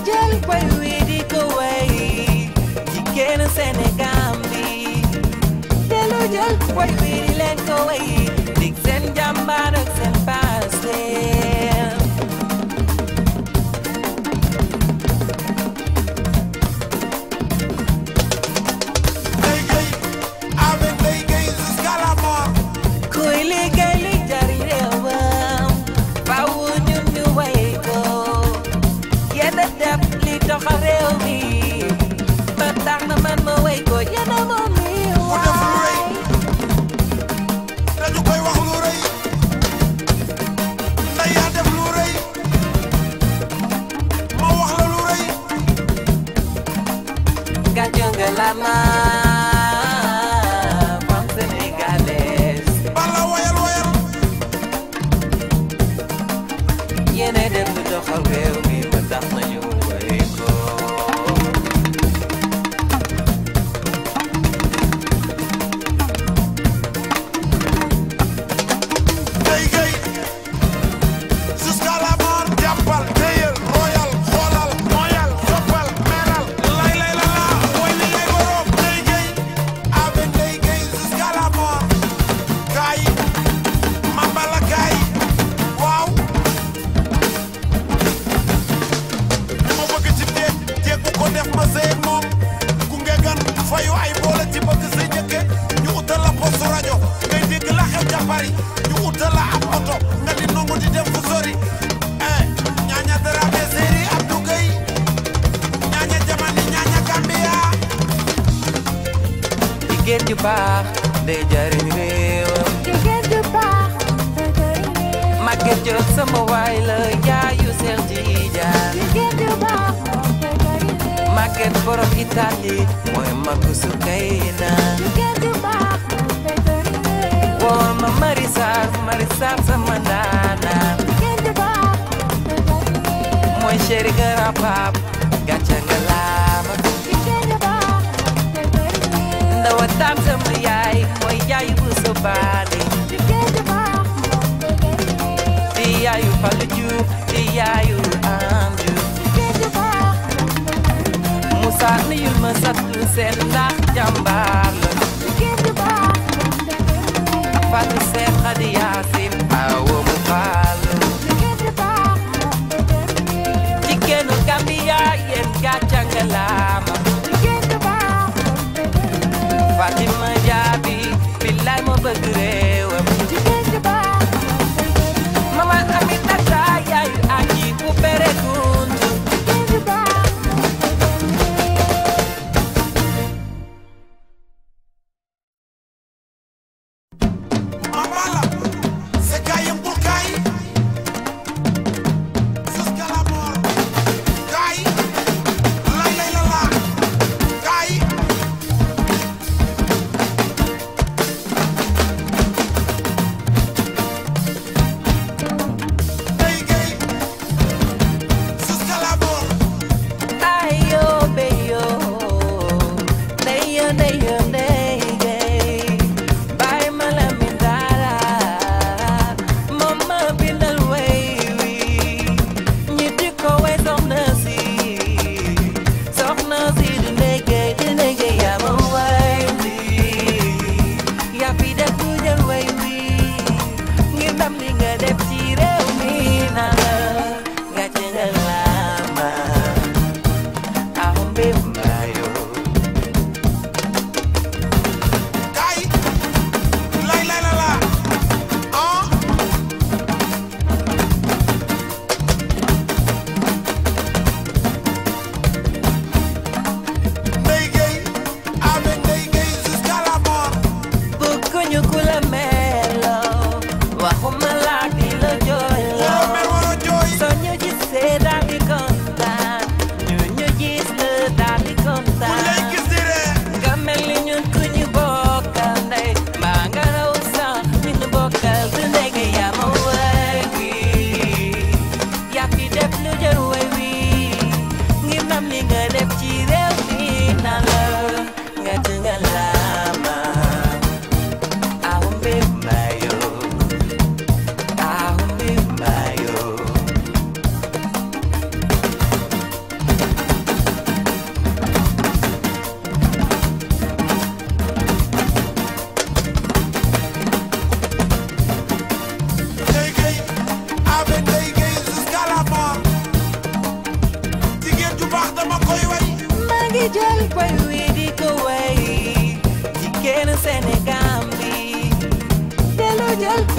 jali paiwe di kowai jikena senegambi telo jali paiwe le kowai diksen jamba diksen pase.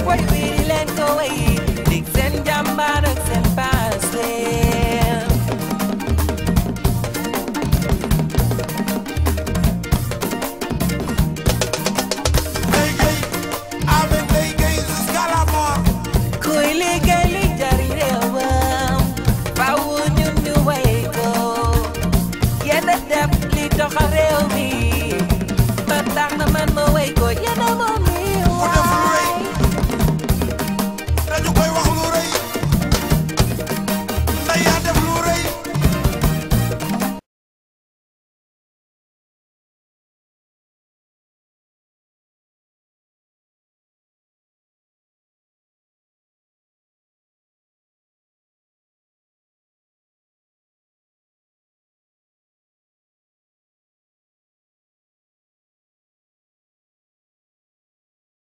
away, we let go away.